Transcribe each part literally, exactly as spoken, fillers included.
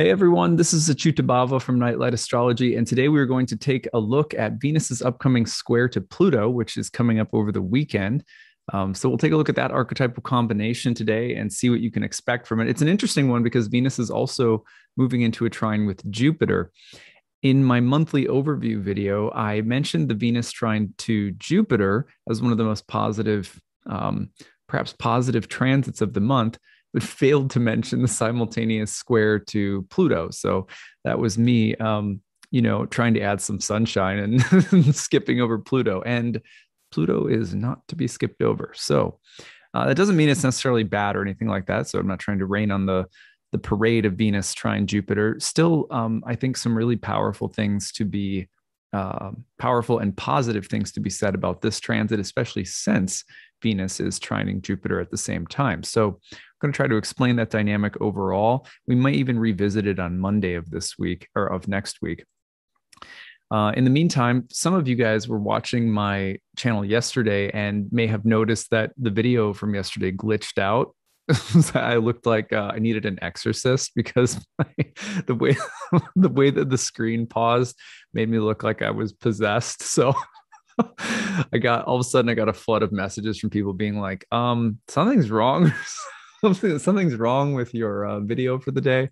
Hey everyone, this is Achyuta Bhava from Nightlight Astrology, and today we are going to take a look at Venus's upcoming square to Pluto, which is coming up over the weekend. Um, so we'll take a look at that archetypal combination today and see what you can expect from it. It's an interesting one because Venus is also moving into a trine with Jupiter. In my monthly overview video, I mentioned the Venus trine to Jupiter as one of the most positive, um, perhaps positive transits of the month, but failed to mention the simultaneous square to Pluto. So that was me, um, you know, trying to add some sunshine and skipping over Pluto. And Pluto is not to be skipped over. So uh, that doesn't mean it's necessarily bad or anything like that. So I'm not trying to rain on the, the parade of Venus trine Jupiter. Still, um, I think some really powerful things to be, uh, powerful and positive things to be said about this transit, especially since Venus is trining Jupiter at the same time. So I'm going to try to explain that dynamic overall. We might even revisit it on Monday of this week or of next week. Uh, in the meantime, some of you guys were watching my channel yesterday and may have noticed that the video from yesterday glitched out. I looked like uh, I needed an exorcist because my, the way the way that the screen paused made me look like I was possessed. So I got all of a sudden I got a flood of messages from people being like, um, something's wrong. Something's wrong with your uh, video for the day.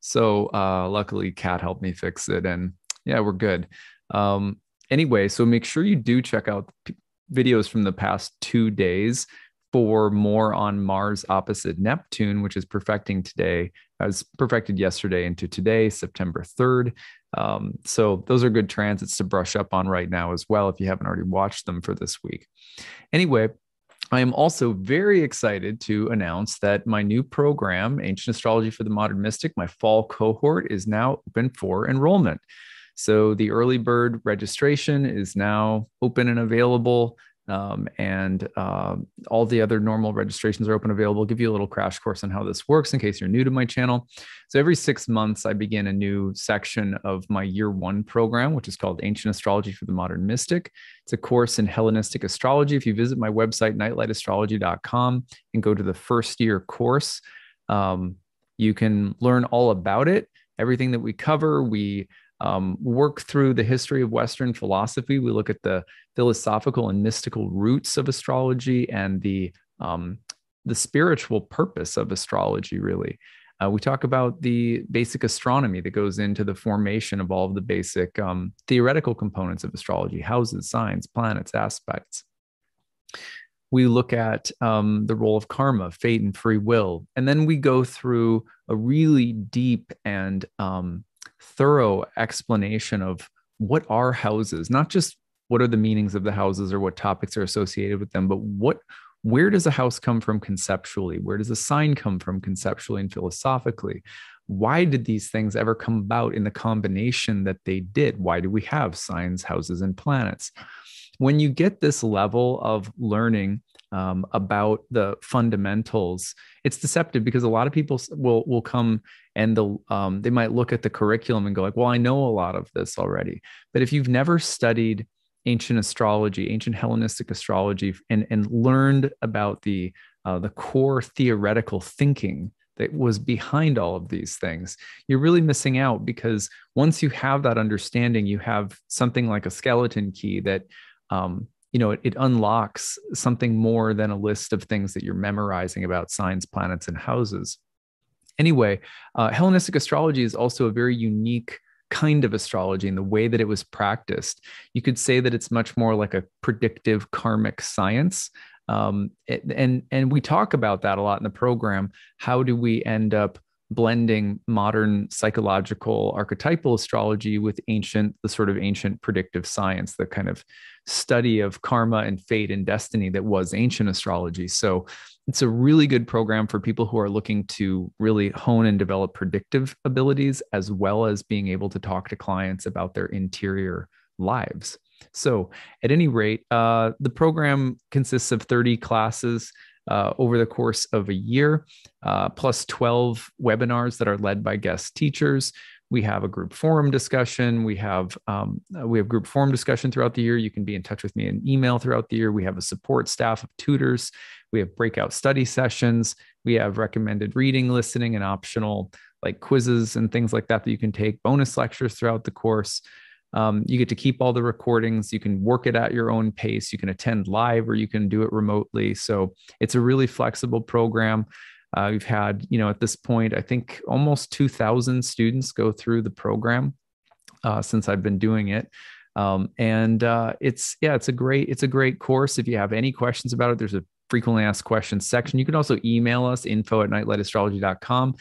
So uh, luckily Kat helped me fix it. And yeah, we're good. Um, anyway, so make sure you do check out videos from the past two days for more on Mars opposite Neptune, which is perfecting today. I was perfected yesterday into today, September third. Um, so those are good transits to brush up on right now as well, if you haven't already watched them for this week. Anyway, I am also very excited to announce that my new program, Ancient Astrology for the Modern Mystic, my fall cohort, is now open for enrollment. So the early bird registration is now open and available. Um, and uh, all the other normal registrations are open available. I'll give you a little crash course on how this works in case you're new to my channel. So every six months, I begin a new section of my year one program, which is called Ancient Astrology for the Modern Mystic. It's a course in Hellenistic astrology. If you visit my website, nightlight astrology dot com, and go to the first year course, um, you can learn all about it. Everything that we cover, we Um, work through the history of Western philosophy. We look at the philosophical and mystical roots of astrology and the, um, the spiritual purpose of astrology, really. Uh, we talk about the basic astronomy that goes into the formation of all of the basic um, theoretical components of astrology, houses, signs, planets, aspects. We look at um, the role of karma, fate, and free will. And then we go through a really deep and um, thorough explanation of what are houses, not just what are the meanings of the houses or what topics are associated with them, but what, where does a house come from conceptually? Where does a sign come from conceptually and philosophically? Why did these things ever come about in the combination that they did? Why do we have signs, houses, and planets? When you get this level of learning um, about the fundamentals, it's deceptive because a lot of people will will come and the, um, they might look at the curriculum and go like, well, I know a lot of this already. But if you've never studied ancient astrology, ancient Hellenistic astrology, and, and learned about the, uh, the core theoretical thinking that was behind all of these things, you're really missing out because once you have that understanding, you have something like a skeleton key that Um, you know, it, it unlocks something more than a list of things that you're memorizing about signs, planets, and houses. Anyway, uh, Hellenistic astrology is also a very unique kind of astrology in the way that it was practiced. You could say that it's much more like a predictive karmic science. Um, it, and, and we talk about that a lot in the program. How do we end up blending modern psychological archetypal astrology with ancient, the sort of ancient predictive science, the kind of study of karma and fate and destiny that was ancient astrology. So it's a really good program for people who are looking to really hone and develop predictive abilities, as well as being able to talk to clients about their interior lives. So at any rate, uh, the program consists of thirty classes Uh, over the course of a year, uh, plus twelve webinars that are led by guest teachers. We have a group forum discussion. We have um, we have group forum discussion throughout the year. You can be in touch with me in email throughout the year. We have a support staff of tutors. We have breakout study sessions. We have recommended reading, listening, and optional like quizzes and things like that that you can take, bonus lectures throughout the course. Um, you get to keep all the recordings. You can work it at your own pace. You can attend live or you can do it remotely. So it's a really flexible program. Uh, we've had, you know, at this point, I think almost two thousand students go through the program uh, since I've been doing it. Um, and uh, it's, yeah, it's a great, it's a great course. If you have any questions about it, there's a frequently asked questions section. You can also email us info at nightlight astrology dot com.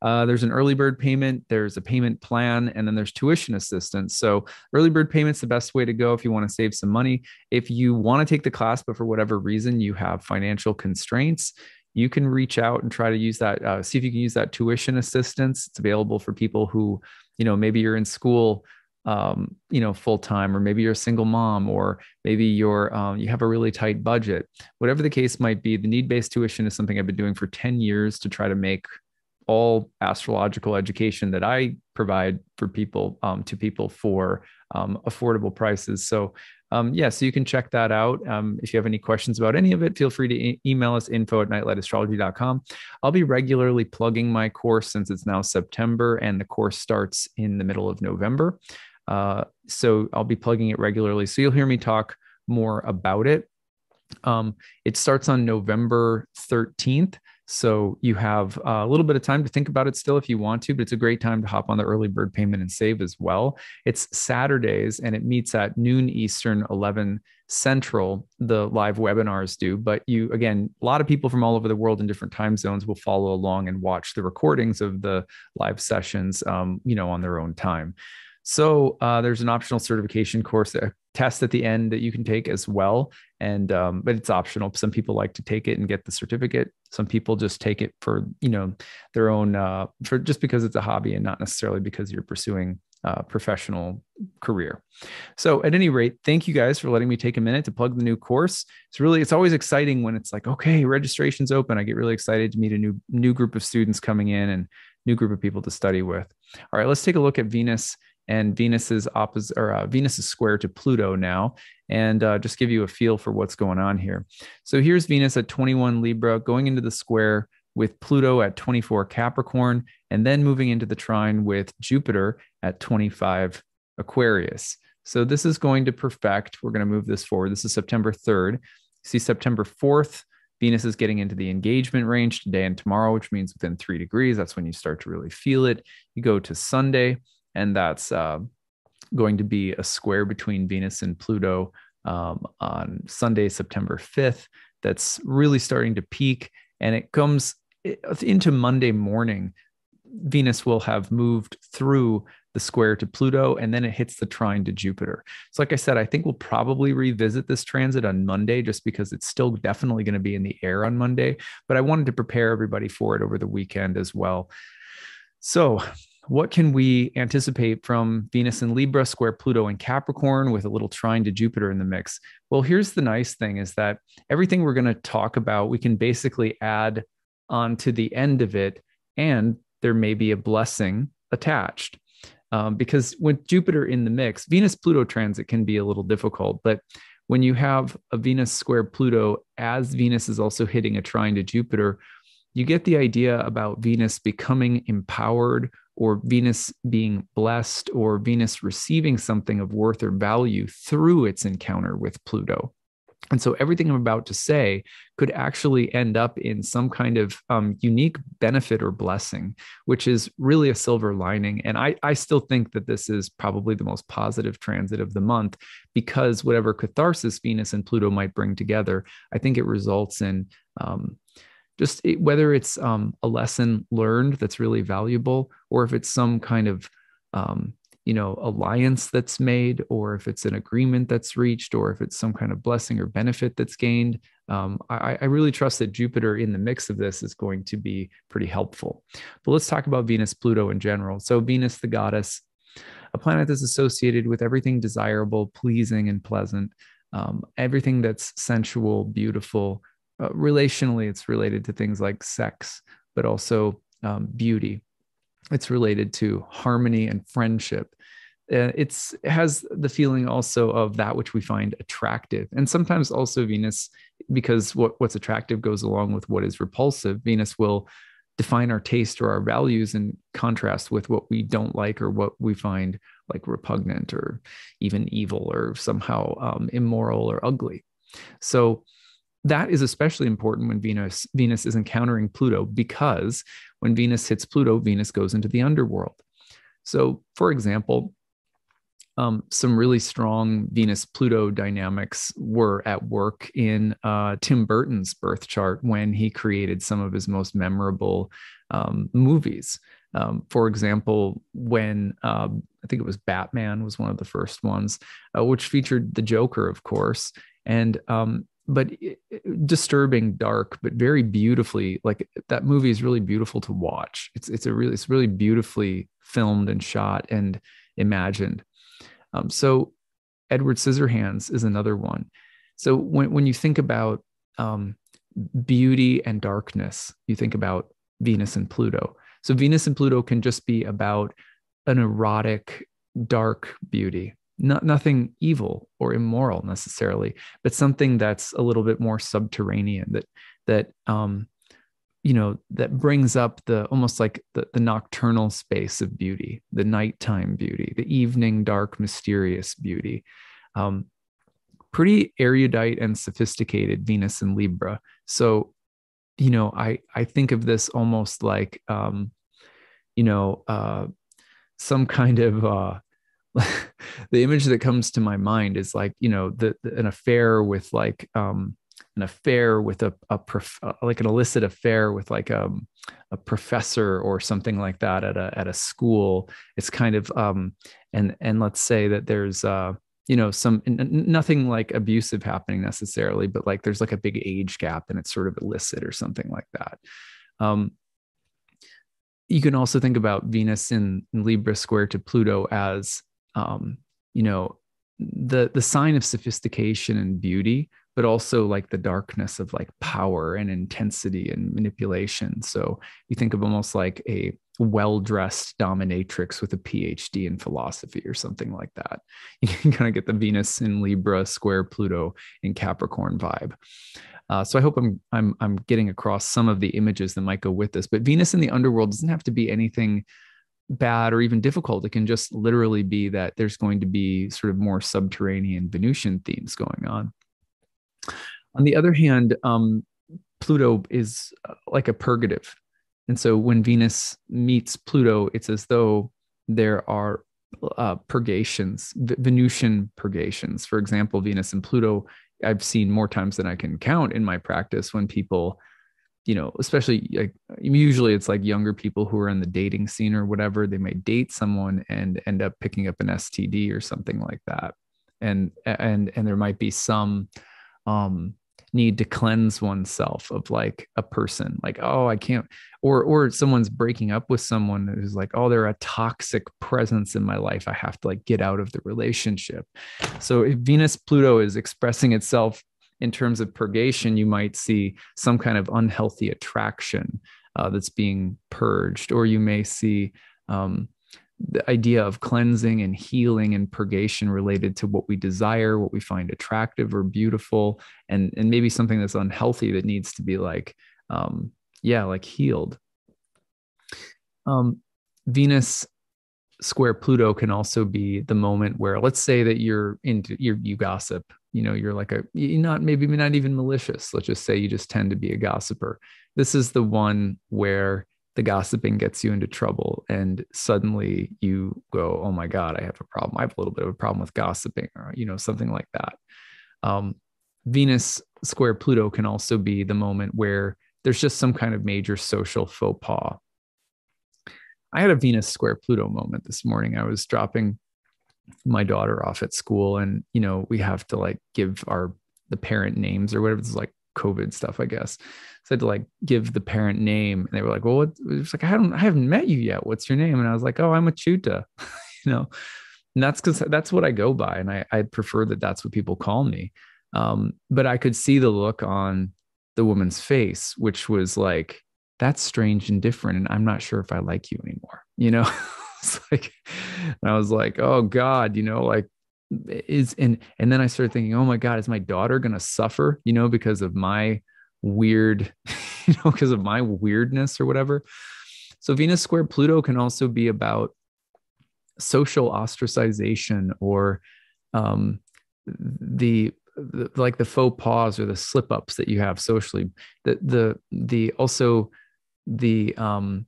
Uh, there's an early bird payment, there's a payment plan, and then there's tuition assistance. So early bird payment's the best way to go if you want to save some money. If you want to take the class, but for whatever reason you have financial constraints, you can reach out and try to use that, uh, see if you can use that tuition assistance. It's available for people who, you know, maybe you're in school um, you know, full-time, or maybe you're a single mom, or maybe you're, um, you have a really tight budget, whatever the case might be. The need-based tuition is something I've been doing for ten years to try to make all astrological education that I provide for people, um, to people for, um, affordable prices. So, um, yeah, so you can check that out. Um, if you have any questions about any of it, feel free to e- email us info at nightlight astrology dot com. I'll be regularly plugging my course since it's now September and the course starts in the middle of November. Uh, so I'll be plugging it regularly. So you'll hear me talk more about it. Um, it starts on November thirteenth. So you have a little bit of time to think about it still if you want to, but it's a great time to hop on the early bird payment and save as well. It's Saturdays and it meets at noon Eastern, eleven Central. The live webinars do, but you, again, a lot of people from all over the world in different time zones will follow along and watch the recordings of the live sessions, um, you know, on their own time. So uh, there's an optional certification course, a test at the end that you can take as well. And, um, but it's optional. Some people like to take it and get the certificate. Some people just take it for, you know, their own, uh, for just because it's a hobby and not necessarily because you're pursuing a professional career. So at any rate, thank you guys for letting me take a minute to plug the new course. It's really, it's always exciting when it's like, okay, registration's open. I get really excited to meet a new, new group of students coming in and new group of people to study with. All right, let's take a look at Venus. And Venus's oppos- or uh, Venus is square to Pluto now, and uh, just give you a feel for what's going on here. So here's Venus at twenty-one Libra, going into the square with Pluto at twenty-four Capricorn, and then moving into the trine with Jupiter at twenty-five Aquarius. So this is going to perfect. We're going to move this forward. This is September third. See September fourth. Venus is getting into the engagement range today and tomorrow, which means within three degrees. That's when you start to really feel it. You go to Sunday. And that's uh, going to be a square between Venus and Pluto um, on Sunday, September fifth. That's really starting to peak. And it comes into Monday morning. Venus will have moved through the square to Pluto, and then it hits the trine to Jupiter. So like I said, I think we'll probably revisit this transit on Monday just because it's still definitely going to be in the air on Monday. But I wanted to prepare everybody for it over the weekend as well. So what can we anticipate from Venus in Libra, square Pluto and Capricorn with a little trine to Jupiter in the mix? Well, here's the nice thing is that everything we're going to talk about, we can basically add on to the end of it, and there may be a blessing attached. Um, because with Jupiter in the mix, Venus-Pluto transit can be a little difficult, but when you have a Venus square Pluto, as Venus is also hitting a trine to Jupiter, you get the idea about Venus becoming empowered, or Venus being blessed, or Venus receiving something of worth or value through its encounter with Pluto. And so everything I'm about to say could actually end up in some kind of um, unique benefit or blessing, which is really a silver lining. And I, I still think that this is probably the most positive transit of the month, because whatever catharsis Venus and Pluto might bring together, I think it results in um, Just it, whether it's um, a lesson learned that's really valuable, or if it's some kind of, um, you know, alliance that's made, or if it's an agreement that's reached, or if it's some kind of blessing or benefit that's gained. Um, I, I really trust that Jupiter in the mix of this is going to be pretty helpful. But let's talk about Venus, Pluto in general. So Venus, the goddess, a planet that's associated with everything desirable, pleasing, and pleasant, um, everything that's sensual, beautiful. Uh, relationally, it's related to things like sex, but also um, beauty. It's related to harmony and friendship. Uh, it's, it has the feeling also of that which we find attractive. And sometimes also Venus, because what, what's attractive goes along with what is repulsive, Venus will define our taste or our values in contrast with what we don't like or what we find like repugnant or even evil or somehow um, immoral or ugly. So that is especially important when Venus, Venus is encountering Pluto, because when Venus hits Pluto, Venus goes into the underworld. So for example, um, some really strong Venus-Pluto dynamics were at work in uh, Tim Burton's birth chart when he created some of his most memorable um, movies. Um, for example, when uh, I think it was Batman was one of the first ones, uh, which featured the Joker, of course, and um, but disturbing, dark, but very beautifully, like that movie is really beautiful to watch. It's it's a really it's really beautifully filmed and shot and imagined. Um, so Edward Scissorhands is another one. So when when you think about um, beauty and darkness, you think about Venus and Pluto. So Venus and Pluto can just be about an erotic, dark beauty. Not nothing evil or immoral necessarily, but something that's a little bit more subterranean, that that um, you know, that brings up the almost like the, the nocturnal space of beauty, the nighttime beauty, the evening dark mysterious beauty. Um, pretty erudite and sophisticated Venus in Libra. So you know, I I think of this almost like um, you know uh, some kind of uh, the image that comes to my mind is like, you know, the, the an affair with like um, an affair with a, a prof, like an illicit affair with like um, a professor or something like that at a at a school. It's kind of um, and and let's say that there's uh, you know some n- nothing like abusive happening necessarily, but like there's like a big age gap and it's sort of illicit or something like that. Um, you can also think about Venus in, in Libra square to Pluto as Um, you know, the the sign of sophistication and beauty, but also like the darkness of like power and intensity and manipulation. So you think of almost like a well-dressed dominatrix with a P H D in philosophy or something like that. You can kind of get the Venus in Libra square Pluto in Capricorn vibe. Uh, so I hope I'm I'm I'm getting across some of the images that might go with this. But Venus in the underworld doesn't have to be anything bad or even difficult. It can just literally be that there's going to be sort of more subterranean Venusian themes going on. On the other hand, um, Pluto is like a purgative. And so when Venus meets Pluto, it's as though there are uh, purgations, v- Venusian purgations. For example, Venus and Pluto, I've seen more times than I can count in my practice when people, you know, especially like usually it's like younger people who are in the dating scene or whatever, they may date someone and end up picking up an S T D or something like that. And, and, and there might be some um, need to cleanse oneself of like a person like, oh, I can't, or, or someone's breaking up with someone who's like, oh, they're a toxic presence in my life. I have to like get out of the relationship. So if Venus Pluto is expressing itself in terms of purgation, you might see some kind of unhealthy attraction uh, that's being purged, or you may see um, the idea of cleansing and healing and purgation related to what we desire, what we find attractive or beautiful, and, and maybe something that's unhealthy that needs to be like, um, yeah, like healed. Um, Venus square Pluto can also be the moment where, let's say that you're into you you gossip, you know, you're like a, you're not, maybe not even malicious. Let's just say you just tend to be a gossiper. This is the one where the gossiping gets you into trouble. And suddenly you go, oh my God, I have a problem. I have a little bit of a problem with gossiping, or, you know, something like that. Um, Venus square Pluto can also be the moment where there's just some kind of major social faux pas. I had a Venus square Pluto moment this morning. I was dropping my daughter off at school, and, you know, we have to like give our, the parent names or whatever. It's like COVID stuff, I guess. So I had to like give the parent name, and they were like, well, what? It was like, I don't, I haven't met you yet. What's your name? And I was like, oh, I'm Achyuta, you know, and that's cause that's what I go by. And I, I prefer that that's what people call me. Um, but I could see the look on the woman's face, which was like, that's strange and different, and I'm not sure if I like you anymore, you know. It's like, and I was like, oh God, you know, like is, and, and then I started thinking, oh my God, is my daughter going to suffer, you know, because of my weird you know, because of my weirdness or whatever. So Venus square Pluto can also be about social ostracization or um, the, the like the faux pas or the slip ups that you have socially. The the the also the um,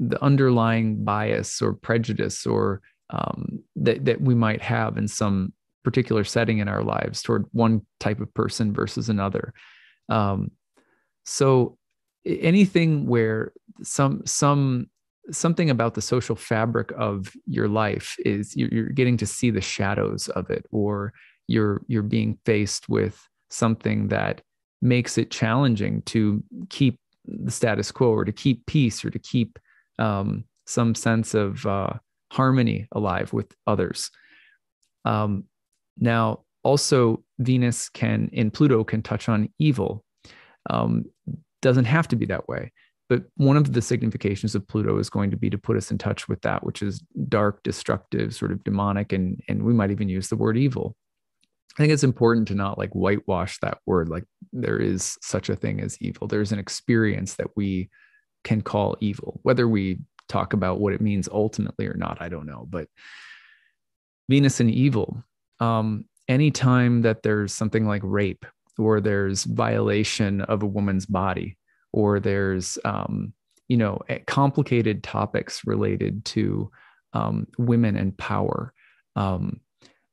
the underlying bias or prejudice or um, that that we might have in some particular setting in our lives toward one type of person versus another. Um, so anything where some some something about the social fabric of your life is you're, you're getting to see the shadows of it, or you're you're being faced with something that makes it challenging to keep the status quo or to keep peace or to keep um, some sense of uh, harmony alive with others. Um, Now, also Venus can, in Pluto, can touch on evil. Um, doesn't have to be that way, but one of the significations of Pluto is going to be to put us in touch with that which is dark, destructive, sort of demonic, and and we might even use the word evil. I think it's important to not like whitewash that word. Like there is such a thing as evil. There's an experience that we can call evil, whether we talk about what it means ultimately or not, I don't know. But Venus and evil. Um, anytime that there's something like rape, or there's violation of a woman's body, or there's, um, you know, complicated topics related to um, women and power. Um,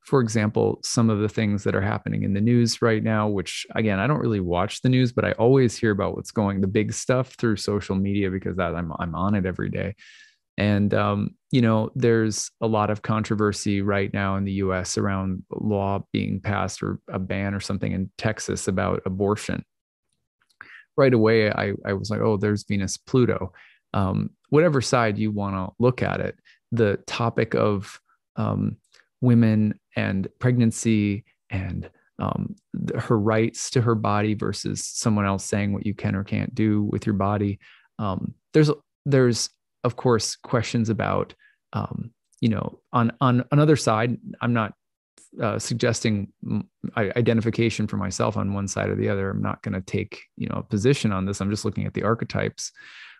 for example, some of the things that are happening in the news right now, which again, I don't really watch the news, but I always hear about what's going, the big stuff through social media, because that, I'm, I'm on it every day. And, um, you know, there's a lot of controversy right now in the U S around law being passed or a ban or something in Texas about abortion. Right away, I, I was like, oh, there's Venus, Pluto. Um, whatever side you want to look at it, the topic of um, women and pregnancy and um, the, her rights to her body versus someone else saying what you can or can't do with your body. Um, there's, there's, of course, questions about, um, you know, on, on another side, I'm not uh, suggesting identification for myself on one side or the other. I'm not going to take, you know, a position on this. I'm just looking at the archetypes,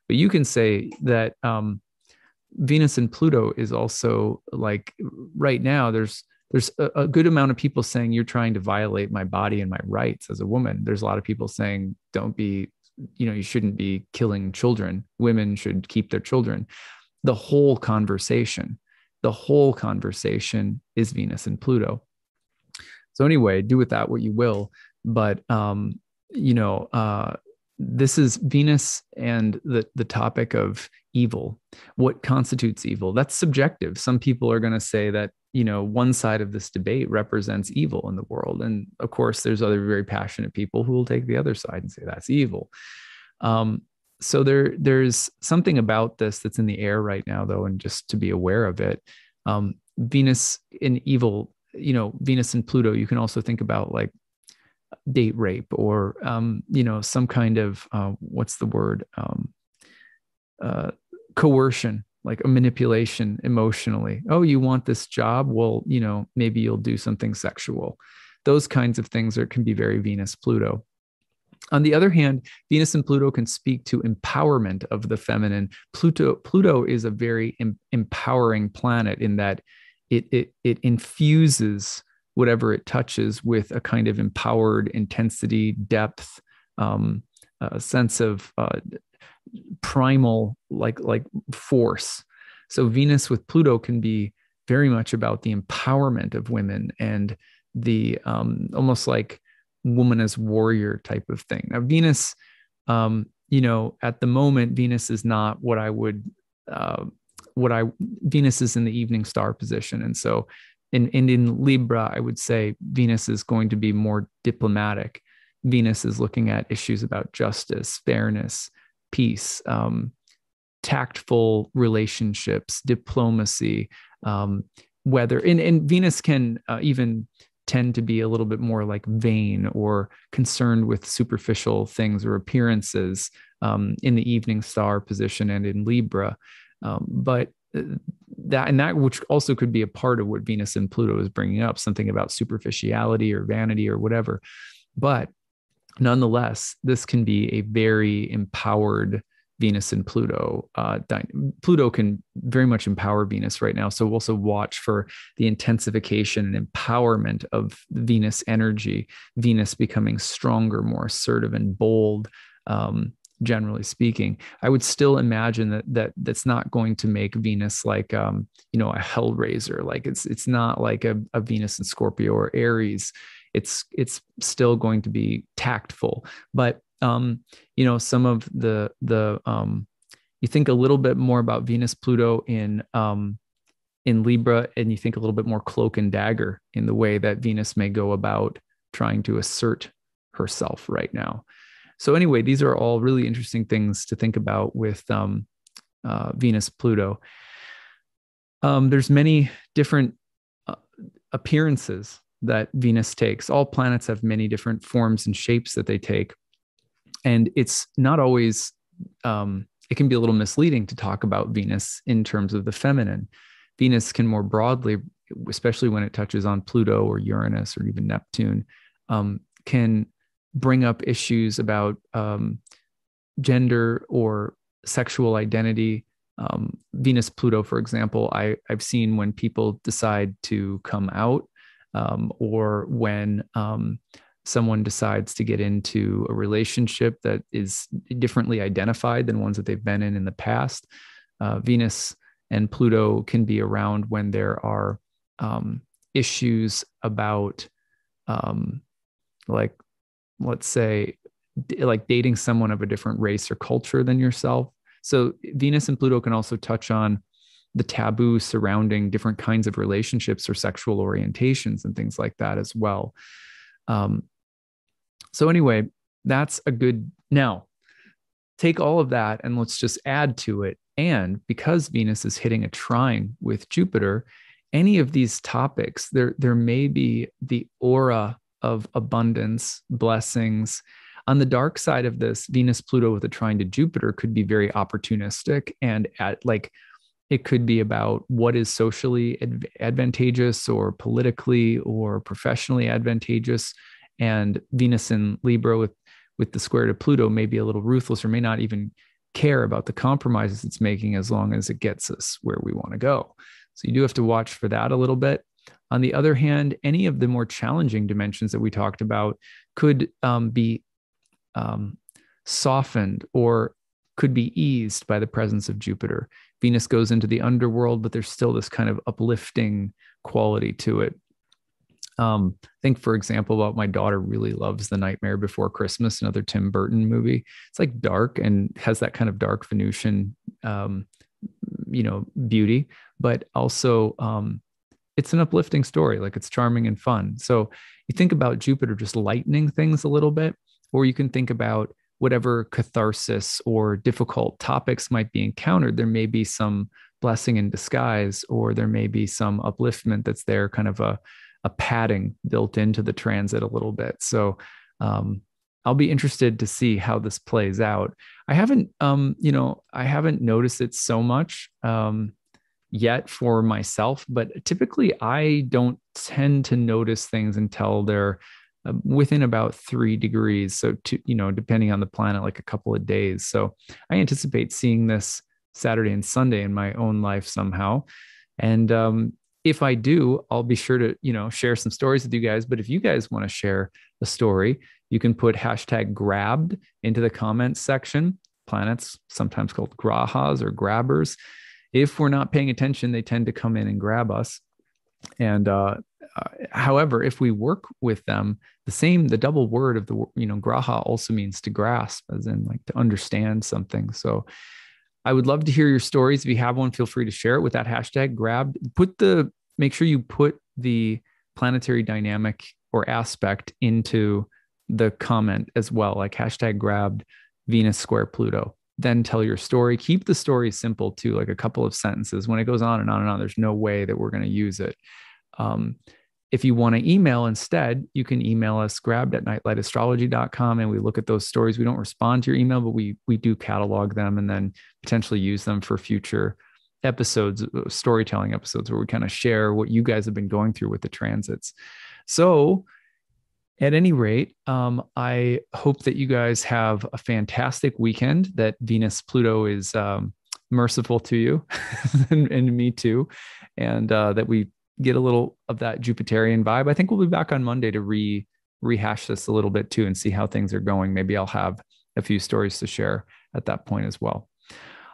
but you can say that um, Venus and Pluto is also like right now, there's, there's a, a good amount of people saying you're trying to violate my body and my rights as a woman. There's a lot of people saying, don't be, you know, you shouldn't be killing children. Women should keep their children. The whole conversation, the whole conversation is Venus and Pluto. So anyway, do with that what you will. But, um, you know, uh, this is Venus and the, the topic of evil. What constitutes evil? That's subjective. Some people are going to say that, you know, one side of this debate represents evil in the world. And of course, there's other very passionate people who will take the other side and say that's evil. Um, so there, there's something about this that's in the air right now, though, and just to be aware of it. Um, Venus in evil, you know, Venus and Pluto, you can also think about like date rape or, um, you know, some kind of, uh, what's the word, um, uh, coercion. Like a manipulation emotionally. Oh, you want this job? Well, you know, maybe you'll do something sexual. Those kinds of things are, can be very Venus, Pluto. On the other hand, Venus and Pluto can speak to empowerment of the feminine. Pluto, Pluto is a very em- empowering planet in that it, it, it infuses whatever it touches with a kind of empowered intensity, depth, um, a sense of uh, primal like like force. So Venus with Pluto can be very much about the empowerment of women and the um, almost like woman as warrior type of thing. Now Venus, um, you know, at the moment Venus is not what I would uh, what I Venus is in the evening star position, and so in and in Libra I would say Venus is going to be more diplomatic. Venus is looking at issues about justice, fairness, peace, um, tactful relationships, diplomacy, um, weather. And, and Venus can uh, even tend to be a little bit more like vain or concerned with superficial things or appearances um, in the evening star position and in Libra. Um, but that, and that which also could be a part of what Venus and Pluto is bringing up, something about superficiality or vanity or whatever. But nonetheless, this can be a very empowered Venus and Pluto. Uh, Pluto can very much empower Venus right now. So we'll also watch for the intensification and empowerment of Venus energy, Venus becoming stronger, more assertive and bold, um, generally speaking. I would still imagine that that that's not going to make Venus like, um, you know, a hellraiser. Like it's, it's not like a, a Venus in Scorpio or Aries. It's, it's still going to be tactful, but Um, you know, some of the, the, um, you think a little bit more about Venus, Pluto in, um, in Libra, and you think a little bit more cloak and dagger in the way that Venus may go about trying to assert herself right now. So anyway, these are all really interesting things to think about with, um, uh, Venus, Pluto. Um, there's many different uh, appearances that Venus takes. All planets have many different forms and shapes that they take. And it's not always, um, it can be a little misleading to talk about Venus in terms of the feminine. Venus can more broadly, especially when it touches on Pluto or Uranus or even Neptune, um, can bring up issues about um, gender or sexual identity. Um, Venus, Pluto, for example, I, I've seen when people decide to come out um, or when... Um, someone decides to get into a relationship that is differently identified than ones that they've been in in the past. Uh, Venus and Pluto can be around when there are um, issues about um, like, let's say d- like dating someone of a different race or culture than yourself. So Venus and Pluto can also touch on the taboo surrounding different kinds of relationships or sexual orientations and things like that as well. Um, So anyway, that's a good, now take all of that and let's just add to it. And because Venus is hitting a trine with Jupiter, any of these topics, there, there may be the aura of abundance, blessings. On the dark side of this, Venus, Pluto with a trine to Jupiter could be very opportunistic, and at like, it could be about what is socially advantageous or politically or professionally advantageous. And Venus in Libra with, with the square to Pluto may be a little ruthless or may not even care about the compromises it's making as long as it gets us where we want to go. So you do have to watch for that a little bit. On the other hand, any of the more challenging dimensions that we talked about could um, be um, softened or could be eased by the presence of Jupiter. Venus goes into the underworld, but there's still this kind of uplifting quality to it. Um, I think, for example, about my daughter really loves The Nightmare Before Christmas, another Tim Burton movie. It's like dark and has that kind of dark Venusian, um, you know, beauty, but also um, it's an uplifting story. Like it's charming and fun. So you think about Jupiter just lightening things a little bit, or you can think about whatever catharsis or difficult topics might be encountered. There may be some blessing in disguise, or there may be some upliftment that's there, kind of a a padding built into the transit a little bit. So um, I'll be interested to see how this plays out. I haven't, um, you know, I haven't noticed it so much um, yet for myself, but typically I don't tend to notice things until they're uh, within about three degrees. So, to, you know, depending on the planet, like a couple of days. So I anticipate seeing this Saturday and Sunday in my own life somehow. And, um, if I do, I'll be sure to, you know, share some stories with you guys. But if you guys want to share a story, you can put hashtag grabbed into the comments section. Planets, sometimes called grahas or grabbers. If we're not paying attention, they tend to come in and grab us. And uh, uh, however, if we work with them, the same, the double word of the, you know, graha also means to grasp, as in like to understand something. So I would love to hear your stories. If you have one, feel free to share it with that hashtag grabbed. Put the, make sure you put the planetary dynamic or aspect into the comment as well, like hashtag grabbed Venus square Pluto. Then tell your story. Keep the story simple too, like a couple of sentences. When it goes on and on and on, there's no way that we're going to use it. Um, If you want to email instead, you can email us grabbed at nightlight astrology dot com. And we look at those stories. We don't respond to your email, but we, we do catalog them and then potentially use them for future episodes, storytelling episodes, where we kind of share what you guys have been going through with the transits. So At any rate, um, I hope that you guys have a fantastic weekend, that Venus Pluto is um, merciful to you and, and me too. And uh, that we get a little of that Jupiterian vibe. I think we'll be back on Monday to re rehash this a little bit too and see how things are going. Maybe I'll have a few stories to share at that point as well.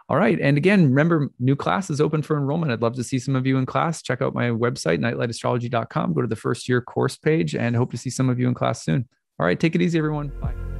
All right. And again, remember, new class is open for enrollment. I'd love to see some of you in class. Check out my website, nightlight astrology dot com. Go to the first year course page and hope to see some of you in class soon. All right. Take it easy, everyone. Bye.